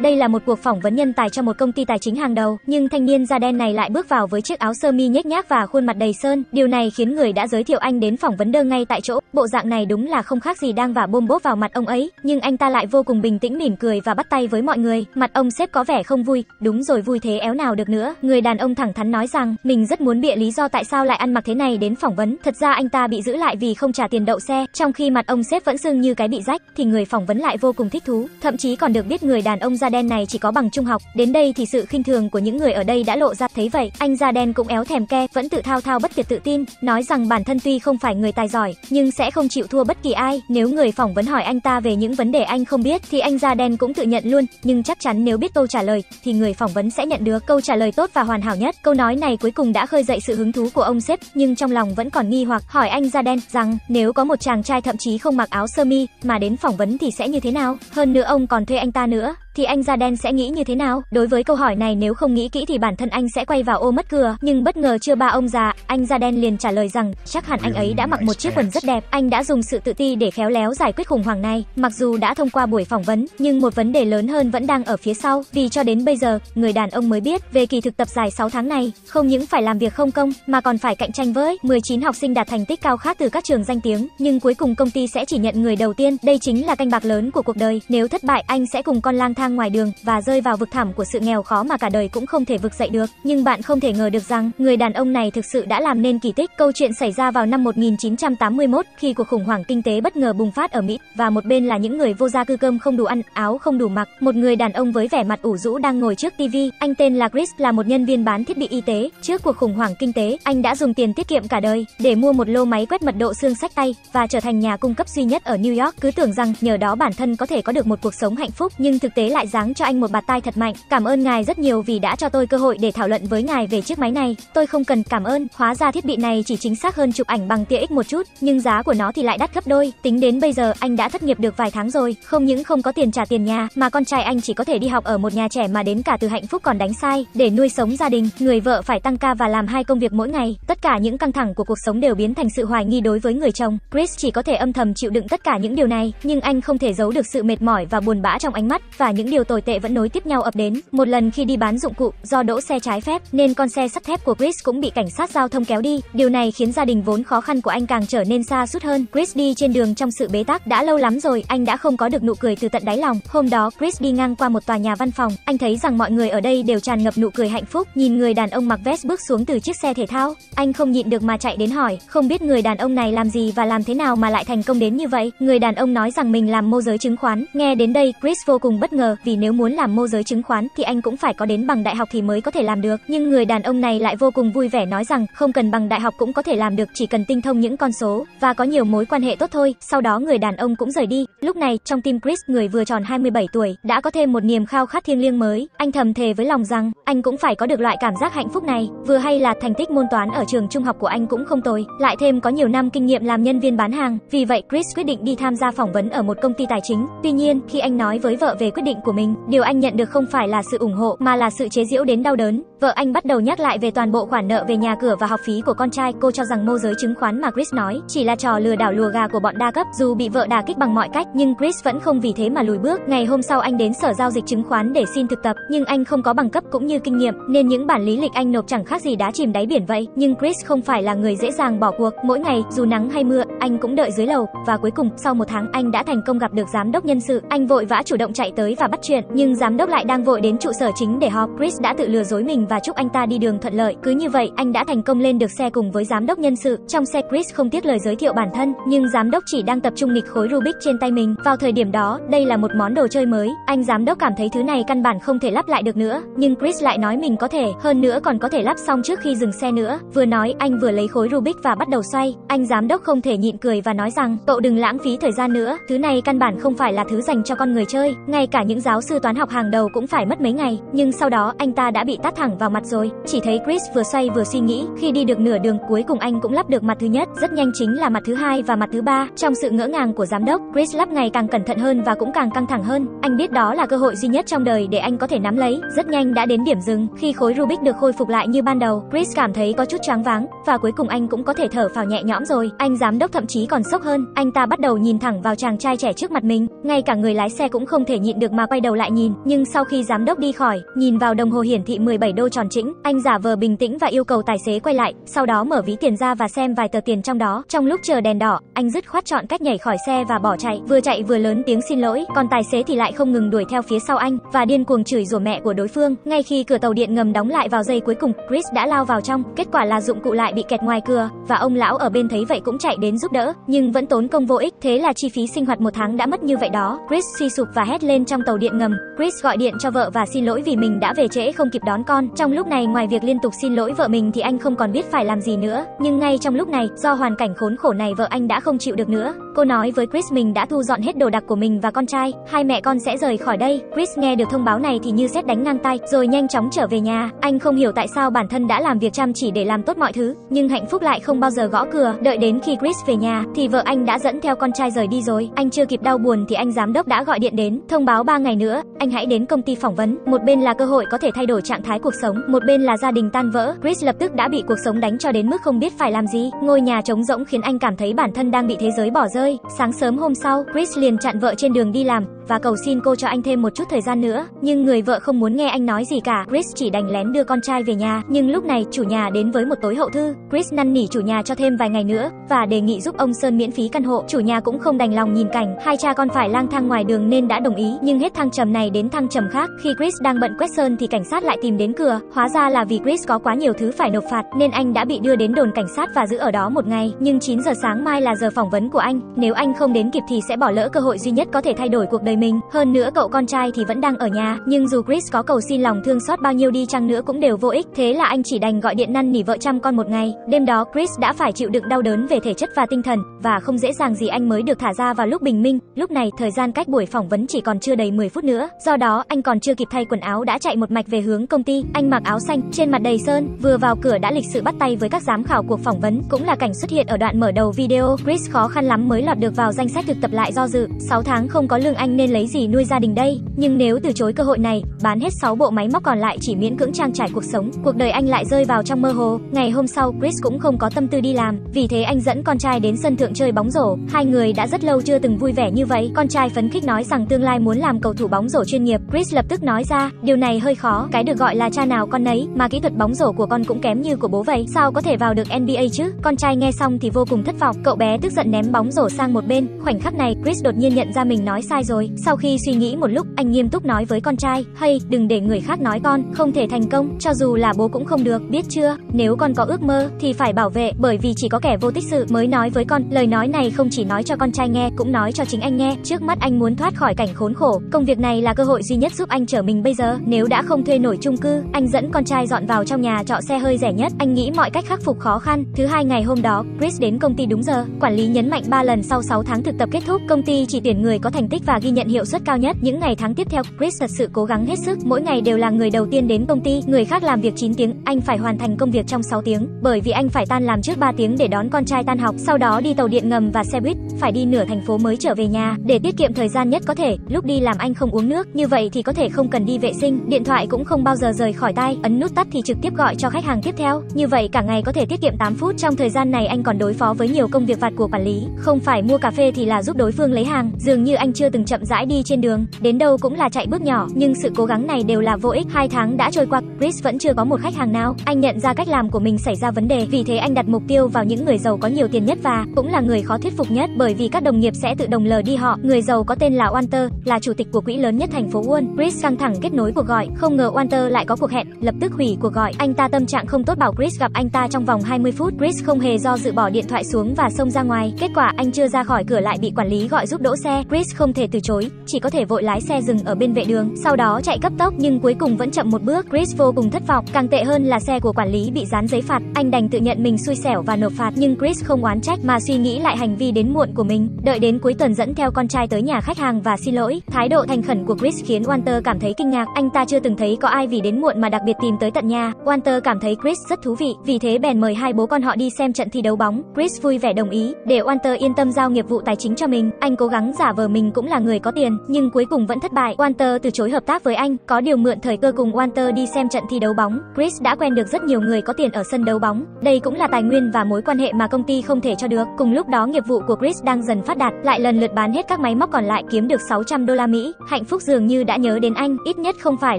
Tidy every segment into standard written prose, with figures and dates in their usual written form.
Đây là một cuộc phỏng vấn nhân tài cho một công ty tài chính hàng đầu, nhưng thanh niên da đen này lại bước vào với chiếc áo sơ mi nhếch nhác và khuôn mặt đầy sơn. Điều này khiến người đã giới thiệu anh đến phỏng vấn đơ ngay tại chỗ. Bộ dạng này đúng là không khác gì đang vả bôm bốp vào mặt ông ấy, nhưng anh ta lại vô cùng bình tĩnh mỉm cười và bắt tay với mọi người. Mặt ông sếp có vẻ không vui, đúng rồi vui thế éo nào được nữa. Người đàn ông thẳng thắn nói rằng mình rất muốn bịa lý do tại sao lại ăn mặc thế này đến phỏng vấn. Thật ra anh ta bị giữ lại vì không trả tiền đậu xe. Trong khi mặt ông sếp vẫn sưng như cái bị rách, thì người phỏng vấn lại vô cùng thích thú, thậm chí còn được biết người đàn ông da đen này chỉ có bằng trung học. Đến đây thì sự khinh thường của những người ở đây đã lộ ra. Thấy vậy, anh da đen cũng éo thèm ke, vẫn tự thao bất tuyệt tự tin, nói rằng bản thân tuy không phải người tài giỏi nhưng sẽ không chịu thua bất kỳ ai. Nếu người phỏng vấn hỏi anh ta về những vấn đề anh không biết thì anh da đen cũng tự nhận luôn, nhưng chắc chắn nếu biết câu trả lời thì người phỏng vấn sẽ nhận được câu trả lời tốt và hoàn hảo nhất. Câu nói này cuối cùng đã khơi dậy sự hứng thú của ông sếp, nhưng trong lòng vẫn còn nghi hoặc, hỏi anh da đen rằng nếu có một chàng trai thậm chí không mặc áo sơ mi mà đến phỏng vấn thì sẽ như thế nào, hơn nữa ông còn thuê anh ta nữa thì anh da đen sẽ nghĩ như thế nào? Đối với câu hỏi này, nếu không nghĩ kỹ thì bản thân anh sẽ quay vào ô mất cửa. Nhưng bất ngờ chưa ba ông già, anh da đen liền trả lời rằng chắc hẳn anh ấy đã mặc một chiếc quần rất đẹp. Anh đã dùng sự tự ti để khéo léo giải quyết khủng hoảng này. Mặc dù đã thông qua buổi phỏng vấn, nhưng một vấn đề lớn hơn vẫn đang ở phía sau, vì cho đến bây giờ người đàn ông mới biết về kỳ thực tập dài 6 tháng này, không những phải làm việc không công mà còn phải cạnh tranh với 19 học sinh đạt thành tích cao khác từ các trường danh tiếng. Nhưng cuối cùng công ty sẽ chỉ nhận người đầu tiên. Đây chính là canh bạc lớn của cuộc đời. Nếu thất bại, anh sẽ cùng con lang thang ngoài đường và rơi vào vực thẳm của sự nghèo khó mà cả đời cũng không thể vực dậy được. Nhưng bạn không thể ngờ được rằng người đàn ông này thực sự đã làm nên kỳ tích. Câu chuyện xảy ra vào năm 1981 khi cuộc khủng hoảng kinh tế bất ngờ bùng phát ở Mỹ, và một bên là những người vô gia cư cơm không đủ ăn, áo không đủ mặc. Một người đàn ông với vẻ mặt ủ rũ đang ngồi trước TV. Anh tên là Chris, là một nhân viên bán thiết bị y tế. Trước cuộc khủng hoảng kinh tế, anh đã dùng tiền tiết kiệm cả đời để mua một lô máy quét mật độ xương xách tay và trở thành nhà cung cấp duy nhất ở New York. Cứ tưởng rằng nhờ đó bản thân có thể có được một cuộc sống hạnh phúc, nhưng thực tế lại giáng cho anh một bạt tai thật mạnh. Cảm ơn ngài rất nhiều vì đã cho tôi cơ hội để thảo luận với ngài về chiếc máy này. Tôi không cần cảm ơn. Hóa ra thiết bị này chỉ chính xác hơn chụp ảnh bằng tia X một chút, nhưng giá của nó thì lại đắt gấp đôi. Tính đến bây giờ anh đã thất nghiệp được vài tháng rồi, không những không có tiền trả tiền nhà mà con trai anh chỉ có thể đi học ở một nhà trẻ, mà đến cả từ hạnh phúc còn đánh sai. Để nuôi sống gia đình, người vợ phải tăng ca và làm 2 công việc mỗi ngày. Tất cả những căng thẳng của cuộc sống đều biến thành sự hoài nghi đối với người chồng. Chris chỉ có thể âm thầm chịu đựng tất cả những điều này, nhưng anh không thể giấu được sự mệt mỏi và buồn bã trong ánh mắt, và những điều tồi tệ vẫn nối tiếp nhau ập đến. Một lần khi đi bán dụng cụ, do đỗ xe trái phép nên con xe sắt thép của Chris cũng bị cảnh sát giao thông kéo đi. Điều này khiến gia đình vốn khó khăn của anh càng trở nên sa sút hơn. Chris đi trên đường trong sự bế tắc. Đã lâu lắm rồi anh đã không có được nụ cười từ tận đáy lòng. Hôm đó Chris đi ngang qua một tòa nhà văn phòng, anh thấy rằng mọi người ở đây đều tràn ngập nụ cười hạnh phúc. Nhìn người đàn ông mặc vest bước xuống từ chiếc xe thể thao, anh không nhịn được mà chạy đến hỏi, không biết người đàn ông này làm gì và làm thế nào mà lại thành công đến như vậy. Người đàn ông nói rằng mình làm môi giới chứng khoán. Nghe đến đây Chris vô cùng bất ngờ, vì nếu muốn làm môi giới chứng khoán thì anh cũng phải có đến bằng đại học thì mới có thể làm được. Nhưng người đàn ông này lại vô cùng vui vẻ nói rằng không cần bằng đại học cũng có thể làm được, chỉ cần tinh thông những con số và có nhiều mối quan hệ tốt thôi. Sau đó người đàn ông cũng rời đi. Lúc này trong tim Chris, người vừa tròn 27 tuổi đã có thêm một niềm khao khát thiêng liêng mới. Anh thầm thề với lòng rằng anh cũng phải có được loại cảm giác hạnh phúc này. Vừa hay là thành tích môn toán ở trường trung học của anh cũng không tồi, lại thêm có nhiều năm kinh nghiệm làm nhân viên bán hàng. Vì vậy Chris quyết định đi tham gia phỏng vấn ở một công ty tài chính. Tuy nhiên khi anh nói với vợ về quyết định của mình, điều anh nhận được không phải là sự ủng hộ mà là sự chế giễu đến đau đớn. Vợ anh bắt đầu nhắc lại về toàn bộ khoản nợ về nhà cửa và học phí của con trai. Cô cho rằng môi giới chứng khoán mà Chris nói chỉ là trò lừa đảo lùa gà của bọn đa cấp. Dù bị vợ đả kích bằng mọi cách nhưng Chris vẫn không vì thế mà lùi bước. Ngày hôm sau anh đến sở giao dịch chứng khoán để xin thực tập, nhưng anh không có bằng cấp cũng như kinh nghiệm nên những bản lý lịch anh nộp chẳng khác gì đá chìm đáy biển vậy. Nhưng Chris không phải là người dễ dàng bỏ cuộc. Mỗi ngày dù nắng hay mưa anh cũng đợi dưới lầu, và cuối cùng sau một tháng anh đã thành công gặp được giám đốc nhân sự. Anh vội vã chủ động chạy tới và bắt chuyện, nhưng giám đốc lại đang vội đến trụ sở chính để họp. Chris đã tự lừa dối mình và chúc anh ta đi đường thuận lợi. Cứ như vậy anh đã thành công lên được xe cùng với giám đốc nhân sự. Trong xe Chris không tiếc lời giới thiệu bản thân, nhưng giám đốc chỉ đang tập trung nghịch khối Rubik trên tay mình. Vào thời điểm đó đây là một món đồ chơi mới, anh giám đốc cảm thấy thứ này căn bản không thể lắp lại được nữa, nhưng Chris lại nói mình có thể, hơn nữa còn có thể lắp xong trước khi dừng xe nữa. Vừa nói anh vừa lấy khối Rubik và bắt đầu xoay. Anh giám đốc không thể nhịn cười và nói rằng cậu đừng lãng phí thời gian nữa, thứ này căn bản không phải là thứ dành cho con người chơi, ngay cả những giáo sư toán học hàng đầu cũng phải mất mấy ngày. Nhưng sau đó anh ta đã bị tát thẳng thẳng vào mặt rồi. Chỉ thấy Chris vừa xoay vừa suy nghĩ, khi đi được nửa đường cuối cùng anh cũng lắp được mặt thứ nhất, rất nhanh chính là mặt thứ hai và mặt thứ ba. Trong sự ngỡ ngàng của giám đốc, Chris lắp ngày càng cẩn thận hơn và cũng càng căng thẳng hơn. Anh biết đó là cơ hội duy nhất trong đời để anh có thể nắm lấy. Rất nhanh đã đến điểm dừng, khi khối Rubik được khôi phục lại như ban đầu, Chris cảm thấy có chút choáng váng và cuối cùng anh cũng có thể thở phào nhẹ nhõm rồi. Anh giám đốc thậm chí còn sốc hơn, anh ta bắt đầu nhìn thẳng vào chàng trai trẻ trước mặt mình, ngay cả người lái xe cũng không thể nhịn được mà quay đầu lại nhìn. Nhưng sau khi giám đốc đi khỏi, nhìn vào đồng hồ hiển thị 17 đô tròn chỉnh, anh giả vờ bình tĩnh và yêu cầu tài xế quay lại, sau đó mở ví tiền ra và xem vài tờ tiền trong đó. Trong lúc chờ đèn đỏ, anh dứt khoát chọn cách nhảy khỏi xe và bỏ chạy vừa lớn tiếng xin lỗi, còn tài xế thì lại không ngừng đuổi theo phía sau anh và điên cuồng chửi rủa mẹ của đối phương. Ngay khi cửa tàu điện ngầm đóng lại vào giây cuối cùng, Chris đã lao vào trong, kết quả là dụng cụ lại bị kẹt ngoài cửa và ông lão ở bên thấy vậy cũng chạy đến giúp đỡ, nhưng vẫn tốn công vô ích, thế là chi phí sinh hoạt một tháng đã mất như vậy đó. Chris suy sụp và hét lên trong tàu điện ngầm. Chris gọi điện cho vợ và xin lỗi vì mình đã về trễ không kịp đón con. Trong lúc này, ngoài việc liên tục xin lỗi vợ mình thì anh không còn biết phải làm gì nữa. Nhưng ngay trong lúc này, do hoàn cảnh khốn khổ này, vợ anh đã không chịu được nữa. Cô nói với Chris mình đã thu dọn hết đồ đạc của mình và con trai, hai mẹ con sẽ rời khỏi đây. Chris nghe được thông báo này thì như sét đánh ngang tai, rồi nhanh chóng trở về nhà. Anh không hiểu tại sao bản thân đã làm việc chăm chỉ để làm tốt mọi thứ, nhưng hạnh phúc lại không bao giờ gõ cửa. Đợi đến khi Chris về nhà thì vợ anh đã dẫn theo con trai rời đi rồi. Anh chưa kịp đau buồn thì anh giám đốc đã gọi điện đến, thông báo 3 ngày nữa anh hãy đến công ty phỏng vấn. Một bên là cơ hội có thể thay đổi trạng thái cuộc sống, một bên là gia đình tan vỡ. Chris lập tức đã bị cuộc sống đánh cho đến mức không biết phải làm gì. Ngôi nhà trống rỗng khiến anh cảm thấy bản thân đang bị thế giới bỏ rơi. Sáng sớm hôm sau, Chris liền chặn vợ trên đường đi làm và cầu xin cô cho anh thêm một chút thời gian nữa, nhưng người vợ không muốn nghe anh nói gì cả. Chris chỉ đành lén đưa con trai về nhà, nhưng lúc này chủ nhà đến với một tối hậu thư. Chris năn nỉ chủ nhà cho thêm vài ngày nữa và đề nghị giúp ông Sơn miễn phí căn hộ. Chủ nhà cũng không đành lòng nhìn cảnh hai cha con phải lang thang ngoài đường nên đã đồng ý, nhưng hết thăng trầm này đến thăng trầm khác. Khi Chris đang bận quét sơn thì cảnh sát lại tìm đến cửa, hóa ra là vì Chris có quá nhiều thứ phải nộp phạt nên anh đã bị đưa đến đồn cảnh sát và giữ ở đó một ngày. Nhưng 9 giờ sáng mai là giờ phỏng vấn của anh, nếu anh không đến kịp thì sẽ bỏ lỡ cơ hội duy nhất có thể thay đổi cuộc đời mình. Hơn nữa cậu con trai thì vẫn đang ở nhà, nhưng dù Chris có cầu xin lòng thương xót bao nhiêu đi chăng nữa cũng đều vô ích, thế là anh chỉ đành gọi điện năn nỉ vợ chăm con một ngày. Đêm đó Chris đã phải chịu đựng đau đớn về thể chất và tinh thần, và không dễ dàng gì anh mới được thả ra vào lúc bình minh. Lúc này thời gian cách buổi phỏng vấn chỉ còn chưa đầy 10 phút nữa, do đó anh còn chưa kịp thay quần áo đã chạy một mạch về hướng công ty. Anh mặc áo xanh, trên mặt đầy sơn, vừa vào cửa đã lịch sự bắt tay với các giám khảo cuộc phỏng vấn, cũng là cảnh xuất hiện ở đoạn mở đầu video. Chris khó khăn lắm mới lọt được vào danh sách thực tập, lại do dự. 6 tháng không có lương anh nên lấy gì nuôi gia đình đây? Nhưng nếu từ chối cơ hội này, bán hết 6 bộ máy móc còn lại chỉ miễn cưỡng trang trải cuộc sống. Cuộc đời anh lại rơi vào trong mơ hồ. Ngày hôm sau, Chris cũng không có tâm tư đi làm, vì thế anh dẫn con trai đến sân thượng chơi bóng rổ. Hai người đã rất lâu chưa từng vui vẻ như vậy. Con trai phấn khích nói rằng tương lai muốn làm cầu thủ bóng rổ chuyên nghiệp. Chris lập tức nói ra, điều này hơi khó, cái được gọi là cha nào con nấy, mà kỹ thuật bóng rổ của con cũng kém như của bố vậy, sao có thể vào được NBA chứ? Con trai nghe xong thì vô cùng thất vọng, cậu bé tức giận ném bóng rổ sang một bên. Khoảnh khắc này, Chris đột nhiên nhận ra mình nói sai rồi. Sau khi suy nghĩ một lúc, anh nghiêm túc nói với con trai, "Hey, đừng để người khác nói con không thể thành công, cho dù là bố cũng không được, biết chưa? Nếu con có ước mơ thì phải bảo vệ, bởi vì chỉ có kẻ vô tích sự mới nói với con." Lời nói này không chỉ nói cho con trai nghe, cũng nói cho chính anh nghe. Trước mắt anh muốn thoát khỏi cảnh khốn khổ, công việc này là cơ hội duy nhất giúp anh trở mình bây giờ. Nếu đã không thuê nổi chung cư, anh dẫn con trai dọn vào trong nhà trọ xe hơi rẻ nhất. Anh nghĩ mọi cách khắc phục khó khăn. Thứ hai ngày hôm đó, Chris đến công ty đúng giờ. Quản lý nhấn mạnh 3 lần sau 6 tháng thực tập kết thúc, công ty chỉ tuyển người có thành tích và ghi nhận hiệu suất cao nhất. Những ngày tháng tiếp theo, Chris thật sự cố gắng hết sức, mỗi ngày đều là người đầu tiên đến công ty. Người khác làm việc 9 tiếng, anh phải hoàn thành công việc trong 6 tiếng, bởi vì anh phải tan làm trước 3 tiếng để đón con trai tan học, sau đó đi tàu điện ngầm và xe buýt, phải đi nửa thành phố mới trở về nhà. Để tiết kiệm thời gian nhất có thể, lúc đi làm anh không uống nước, như vậy thì có thể không cần đi vệ sinh, điện thoại cũng không bao giờ rời khỏi tai, ấn nút tắt thì trực tiếp gọi cho khách hàng tiếp theo. Như vậy cả ngày có thể tiết kiệm 8 phút. Trong thời gian này anh còn đối phó với nhiều công việc vặt của quản lý, không phải mua cà phê thì là giúp đối phương lấy hàng. Dường như anh chưa từng chậm rãi đi trên đường, đến đâu cũng là chạy bước nhỏ, nhưng sự cố gắng này đều là vô ích. 2 tháng đã trôi qua, Chris vẫn chưa có một khách hàng nào. Anh nhận ra cách làm của mình xảy ra vấn đề, vì thế anh đặt mục tiêu vào những người giàu có nhiều tiền nhất và cũng là người khó thuyết phục nhất, bởi vì các đồng nghiệp sẽ tự động lờ đi họ. Người giàu có tên là Walter, là chủ tịch của quỹ lớn nhất thành phố Wall. Chris căng thẳng kết nối cuộc gọi, không ngờ Walter lại có cuộc hẹn, lập tức hủy cuộc gọi. Anh ta tâm trạng không tốt, bảo Chris gặp anh ta trong vòng 20 phút. Chris không hề do dự bỏ điện thoại xuống và xông ra ngoài. Kết quả anh chưa ra khỏi cửa lại bị quản lý gọi giúp đỗ xe. Chris không thể từ chối, chỉ có thể vội lái xe dừng ở bên vệ đường, sau đó chạy cấp tốc nhưng cuối cùng vẫn chậm một bước. Chris vô cùng thất vọng, càng tệ hơn là xe của quản lý bị dán giấy phạt. Anh đành tự nhận mình xui xẻo và nộp phạt, nhưng Chris không oán trách mà suy nghĩ lại hành vi đến muộn của mình. Đợi đến cuối tuần dẫn theo con trai tới nhà khách hàng và xin lỗi. Thái độ thành khẩn của Chris khiến Walter cảm thấy kinh ngạc, anh ta chưa từng thấy có ai vì đến muộn mà đặc biệt tìm tới tận nhà. Walter cảm thấy Chris rất thú vị, vì thế bèn mời hai bố con họ đi xem trận thi đấu bóng. Chris vui vẻ đồng ý, để Walter yên tâm giao nghiệp vụ tài chính cho mình. Anh cố gắng giả vờ mình cũng là người có tiền, nhưng cuối cùng vẫn thất bại. Walter từ chối hợp tác với anh, có điều mượn thời cơ cùng Walter đi xem trận thi đấu bóng. Chris đã quen được rất nhiều người có tiền ở sân đấu bóng. Đây cũng là tài nguyên và mối quan hệ mà công ty không thể cho được. Cùng lúc đó nghiệp vụ của Chris đang dần phát đạt, lại lần lượt bán hết các máy móc còn lại kiếm được 600 đô la Mỹ. Hạnh phúc dường như đã nhớ đến anh, ít nhất không phải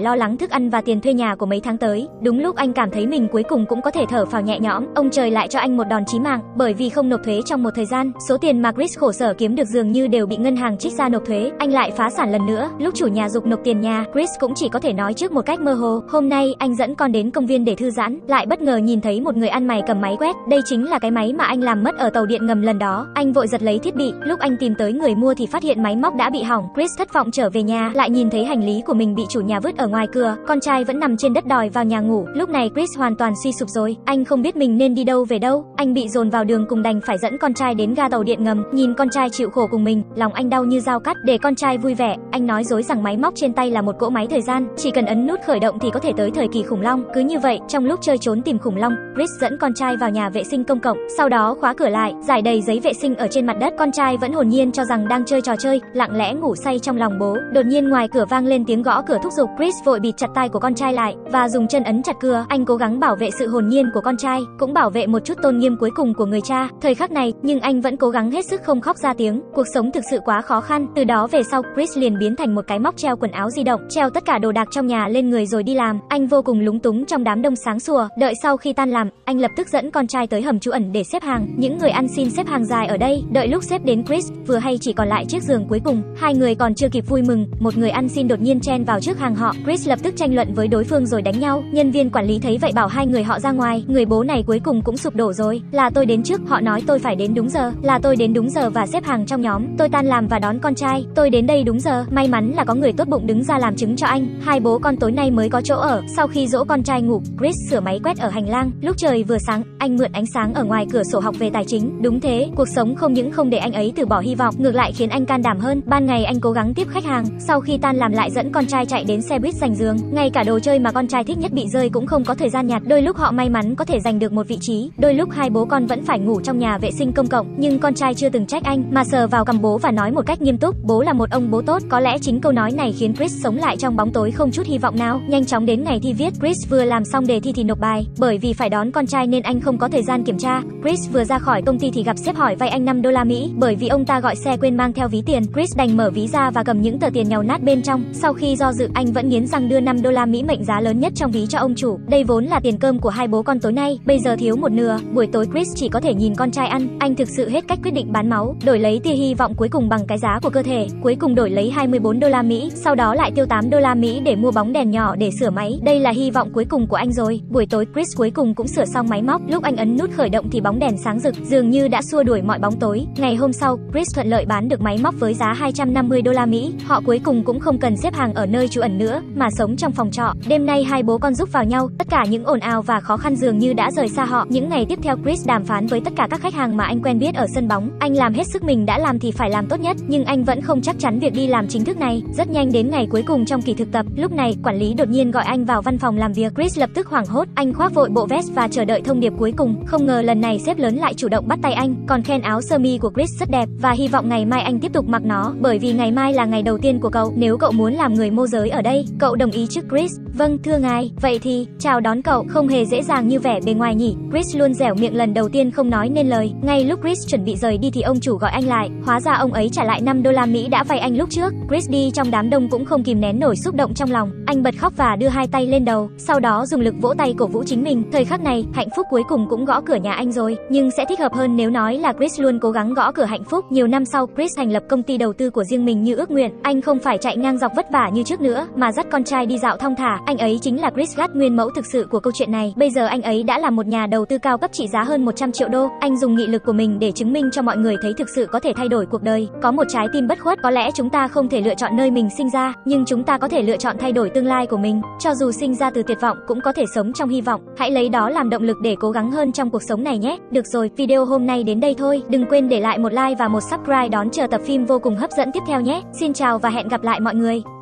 lo lắng thức ăn và tiền thuê nhà của mấy tháng tới. Đúng lúc anh cảm thấy mình cuối cùng cũng có thể thở phào nhẹ nhõm, ông trời lại cho anh một đòn chí mạng, bởi vì không nộp thuế trong một thời gian, số tiền mà Chris khổ sở kiếm được dường như đều bị ngân hàng trích ra nộp thuế. Anh lại phá sản lần nữa. Lúc chủ nhà giục nộp tiền nhà, Chris cũng chỉ có thể nói trước một cách mơ hồ. Hôm nay anh dẫn con đến công viên để thư giãn, lại bất ngờ nhìn thấy một người ăn mày cầm máy quét. Đây chính là cái máy mà anh làm mất ở tàu điện ngầm lần đó. Anh vội giật lấy thiết bị, lúc anh tìm tới người mua thì phát hiện máy móc đã bị hỏng. Chris thất vọng trở về nhà, lại nhìn thấy hành lý của mình bị chủ nhà vứt ở ngoài cửa, con trai vẫn nằm trên đất đòi vào nhà ngủ. Lúc này Chris hoàn toàn suy sụp rồi, anh không biết mình nên đi đâu về đâu. Anh bị dồn vào đường cùng, đành phải dẫn con trai đến ga tàu điện ngầm. Nhìn con trai chịu khổ cùng mình, lòng anh đau như dao cắt. Để con trai vui vẻ, anh nói dối rằng máy móc trên tay là một cỗ máy thời gian, chỉ cần ấn nút khởi động thì có thể tới thời kỳ khủng long. Cứ như vậy, trong lúc chơi trốn tìm khủng long, Chris dẫn con trai vào nhà vệ sinh công cộng, sau đó khóa cửa lại, rải đầy giấy vệ sinh ở trên mặt đất. Con trai vẫn hồn nhiên cho rằng đang chơi trò chơi, lặng lẽ ngủ say trong lòng bố. Đột nhiên ngoài cửa vang lên tiếng gõ cửa thúc giục. Chris vội bịt chặt tai của con trai lại và dùng chân ấn chặt cửa. Anh cố gắng bảo vệ sự hồn nhiên của con trai, cũng bảo vệ một chút tôn nghiêm cuối cùng của người cha. Thời khắc này, nhưng anh vẫn cố gắng hết sức không khóc ra tiếng. Cuộc sống thực sự quá khó khăn. Từ đó về sau, Chris liền biến thành một cái móc treo quần áo di động, treo tất cả đồ đạc trong nhà lên người rồi đi làm. Anh vô cùng lúng túng trong đám đông sáng sủa. Đợi sau khi tan làm, anh lập tức dẫn con trai tới hầm trú ẩn để xếp hàng. Những người ăn xin xếp hàng dài ở đây. Đợi lúc xếp đến, Chris vừa hay chỉ còn lại chiếc giường cuối cùng. Hai người còn chưa kịp vui mừng, một người ăn xin đột nhiên chen vào trước hàng họ. Chris lập tức tranh luận với đối phương rồi đánh nhau. Nhân viên quản lý thấy vậy bảo hai người họ ra ngoài. Người bố này cuối cùng cũng sụp đổ rồi. Là tôi đến trước, họ nói tôi phải đến đúng giờ. Là tôi đến đúng giờ và xếp hàng trong nhóm. Tôi tan làm và đón con trai. Tôi đến đây đúng giờ. May mắn là có người tốt bụng đứng ra làm chứng cho anh. Hai bố con tối nay mới có chỗ ở. Sau khi dỗ con trai ngủ, Chris sửa máy quét ở hành lang. Lúc trời vừa sáng, anh mượn ánh sáng ở ngoài cửa sổ học về tài chính. Đúng thế, cuộc sống không những không để anh ấy từ bỏ hy vọng, ngược lại khiến anh can đảm hơn. Ban ngày anh cố gắng tiếp khách hàng, sau khi tan làm lại dẫn con trai chạy đến xe buýt giành giường. Ngay cả đồ chơi mà con trai thích nhất bị rơi cũng không có thời gian nhặt. Đôi lúc họ may mắn có thể giành được một vị trí, đôi lúc hai bố con vẫn phải ngủ trong nhà vệ sinh công cộng. Nhưng con trai chưa từng trách anh mà sờ vào cằm bố và nói một cách nghiêm túc, bố là một ông bố tốt. Có lẽ chính câu nói này khiến Chris sống lại trong bóng tối không chút hy vọng nào. Nhanh chóng đến ngày thi viết, Chris vừa làm xong đề thi thì nộp bài. Bởi vì phải đón con trai nên anh không có thời gian kiểm tra. Chris vừa ra khỏi công ty thì gặp sếp hỏi vay anh 5 đô la Mỹ, bởi vì ông ta gọi xe quên mang theo ví tiền. Chris đành mở ví ra và cầm những tờ tiền nhàu nát bên trong. Sau khi do dự, anh vẫn nghiến răng đưa 5 đô la Mỹ mệnh giá lớn nhất trong ví cho ông chủ. Đây vốn là tiền cơm của hai bố con tối nay, bây giờ thiếu một nửa. Buổi tối Chris chỉ có thể nhìn con trai ăn. Anh thực sự hết cách, quyết định bán máu, đổi lấy tia hy vọng cuối cùng bằng cái giá của cơ thể. Cuối cùng đổi lấy 24 đô la Mỹ, sau đó lại tiêu 8 đô la Mỹ để mua bóng đèn nhỏ để sửa máy. Đây là hy vọng cuối cùng của anh rồi. Buổi tối Chris cuối cùng cũng sửa xong máy móc. Lúc anh ấn nút khởi động thì bóng đèn sáng rực, dường như đã xua đuổi mọi bóng tối. Ngày hôm sau, Chris thuận lợi bán được máy móc với giá 250 đô la Mỹ. Họ cuối cùng cũng không cần xếp hàng ở nơi trú ẩn nữa mà sống trong phòng trọ. Đêm nay hai bố con giúp vào nhau, tất cả những ồn ào và khó khăn dường như đã rời xa họ. Những ngày tiếp theo Chris đàm phán với tất cả các khách hàng mà anh quen biết ở sân bóng. Anh làm hết sức mình, đã làm thì phải làm tốt nhất, nhưng anh vẫn không chắc chắn việc đi làm chính thức này. Rất nhanh đến ngày cuối cùng trong kỳ thực tập, lúc này quản lý đột nhiên gọi anh vào văn phòng làm việc. Chris lập tức hoảng hốt, anh khoác vội bộ vest và chờ đợi thông điệp cuối cùng. Không ngờ lần này sếp lớn lại chủ động bắt tay anh, còn khen áo sơ mi của Chris rất đẹp và hy vọng ngày mai anh tiếp tục mặc nó, bởi vì ngày mai là ngày đầu tiên của cậu. Nếu cậu muốn làm người môi giới ở đây, cậu đồng ý chứ Chris? Vâng thưa ngài. Vậy thì chào đón cậu. Không hề dễ dàng như vẻ bề ngoài nhỉ. Chris luôn dẻo miệng, lần đầu tiên không nói nên lời. Ngay lúc Chris chuẩn bị rời đi thì ông chủ gọi anh lại, hóa ra ông ấy trả lại 5 đô la Mỹ đã vay anh lúc trước. Chris đi trong đám đông cũng không kìm nén nổi xúc động trong lòng, anh bật khóc và đưa hai tay lên đầu, sau đó dùng lực vỗ tay cổ vũ chính mình. Thời khắc này, hạnh phúc cuối cùng cũng gõ cửa nhà anh rồi, nhưng sẽ thích hợp hơn nếu nói là Chris luôn cố gắng gõ cửa hạnh phúc. Nhiều năm sau, Chris thành lập công ty đầu tư của riêng mình như ước nguyện. Anh không phải chạy ngang dọc vất vả như trước nữa, mà dắt con trai đi dạo thong thả. Anh ấy chính là Chris Gardner, nguyên mẫu thực sự của câu chuyện này. Bây giờ anh ấy đã là một nhà đầu tư cao cấp trị giá hơn 100 triệu đô. Anh dùng nghị lực của mình để chứng minh cho mọi người thấy thực sự có thể thay đổi cuộc đời. Có một trái tim bất khuất. Có lẽ chúng ta không thể lựa chọn nơi mình sinh ra, nhưng chúng ta có thể lựa chọn thay đổi tương lai của mình. Cho dù sinh ra từ tuyệt vọng, cũng có thể sống trong hy vọng. Hãy lấy đó làm động lực để cố gắng hơn trong cuộc sống này nhé. Được rồi, video hôm nay đến đây thôi. Đừng quên để lại một like và một subscribe đón chờ tập phim vô cùng hấp dẫn tiếp theo nhé. Xin chào và hẹn gặp lại mọi người.